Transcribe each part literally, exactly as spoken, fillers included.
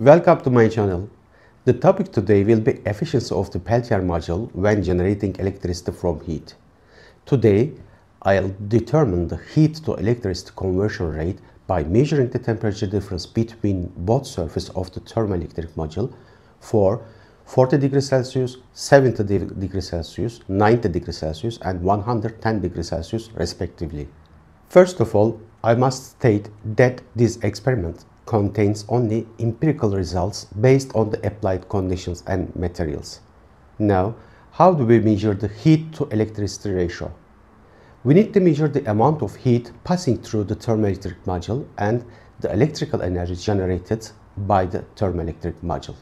Welcome to my channel. The topic today will be efficiency of the Peltier module when generating electricity from heat. Today, I'll determine the heat to electricity conversion rate by measuring the temperature difference between both surfaces of the thermoelectric module for forty degrees Celsius, seventy degrees Celsius, ninety degrees Celsius and one hundred ten degrees Celsius respectively. First of all, I must state that this experiment contains only empirical results based on the applied conditions and materials. Now, how do we measure the heat to electricity ratio? We need to measure the amount of heat passing through the thermoelectric module and the electrical energy generated by the thermoelectric module.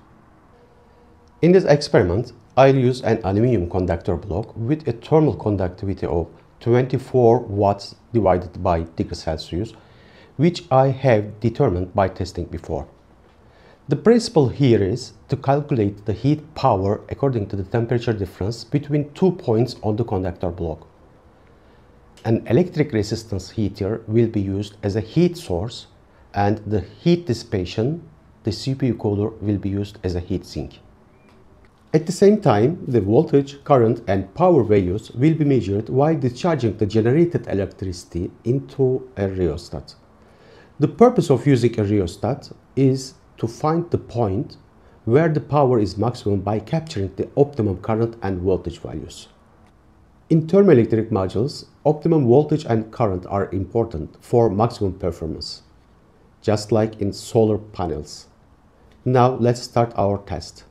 In this experiment, I'll use an aluminum conductor block with a thermal conductivity of twenty-four watts divided by degrees Celsius, which I have determined by testing before. The principle here is to calculate the heat power according to the temperature difference between two points on the conductor block. An electric resistance heater will be used as a heat source, and the heat dissipation, the C P U cooler, will be used as a heat sink. At the same time, the voltage, current and power values will be measured while discharging the generated electricity into a rheostat. The purpose of using a rheostat is to find the point where the power is maximum by capturing the optimum current and voltage values. In thermoelectric modules, optimum voltage and current are important for maximum performance, just like in solar panels. Now let's start our test.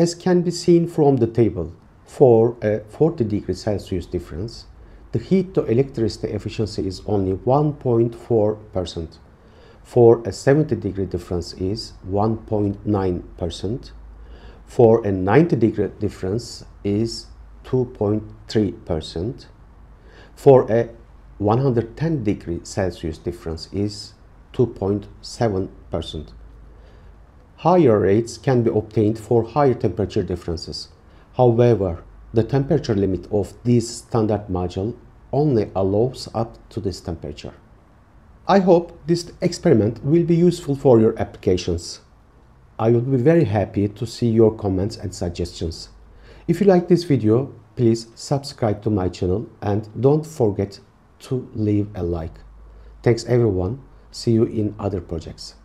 As can be seen from the table, for a forty degrees Celsius difference, the heat to electricity efficiency is only one point four percent. For a seventy degree difference is one point nine percent. For a ninety degree difference is two point three percent. For a one hundred ten degree Celsius difference is two point seven percent. Higher rates can be obtained for higher temperature differences. However, the temperature limit of this standard module only allows up to this temperature. I hope this experiment will be useful for your applications. I will be very happy to see your comments and suggestions. If you like this video, please subscribe to my channel and don't forget to leave a like. Thanks everyone. See you in other projects.